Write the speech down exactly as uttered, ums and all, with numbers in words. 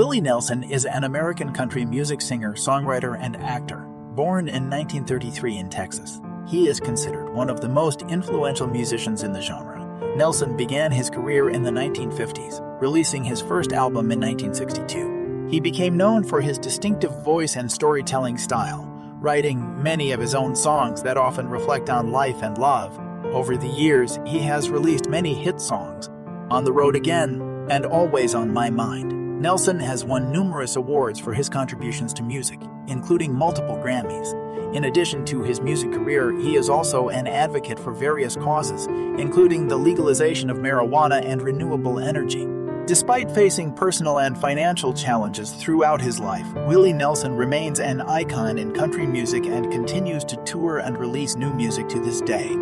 Willie Nelson is an American country music singer, songwriter, and actor. Born in nineteen thirty-three in Texas, he is considered one of the most influential musicians in the genre. Nelson began his career in the nineteen fifties, releasing his first album in nineteen sixty-two. He became known for his distinctive voice and storytelling style, writing many of his own songs that often reflect on life and love. Over the years, he has released many hit songs, On the Road Again and Always on My Mind. Nelson has won numerous awards for his contributions to music, including multiple Grammys. In addition to his music career, he is also an advocate for various causes, including the legalization of marijuana and renewable energy. Despite facing personal and financial challenges throughout his life, Willie Nelson remains an icon in country music and continues to tour and release new music to this day.